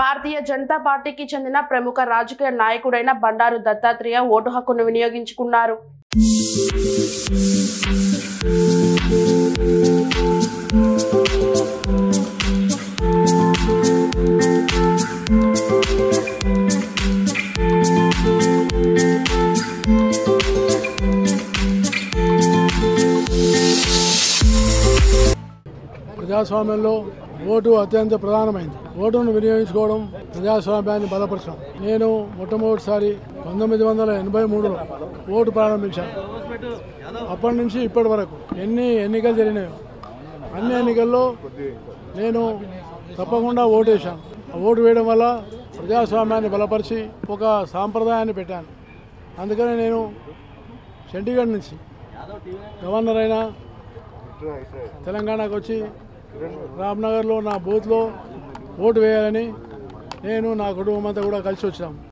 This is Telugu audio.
భారతీయ జనతా పార్టీకి చెందిన ప్రముఖ రాజకీయ నాయకుడైన బండారు దత్తాత్రేయ ఓటు హక్కును వినియోగించుకున్నారు. ప్రజాస్వామ్యంలో ఓటు అత్యంత ప్రధానమైంది. ఓటును వినియోగించుకోవడం ప్రజాస్వామ్యాన్ని బలపరచడం. నేను మొట్టమొదటిసారి 1983లో ఓటు ప్రారంభించాను. అప్పటి నుంచి ఇప్పటి వరకు ఎన్ని ఎన్నికలు జరిగినాయో అన్ని ఎన్నికల్లో నేను తప్పకుండా ఓటు వేశాను. ఓటు వేయడం వల్ల ప్రజాస్వామ్యాన్ని బలపరిచి ఒక సాంప్రదాయాన్ని పెట్టాను. అందుకని నేను చండీగఢ్ నుంచి గవర్నర్ అయినా తెలంగాణకు వచ్చి రామ్నగర్లో నా బూత్లో ఓటు వేయాలని నేను నా కుటుంబం అంతా కూడా కలిసి వచ్చాము.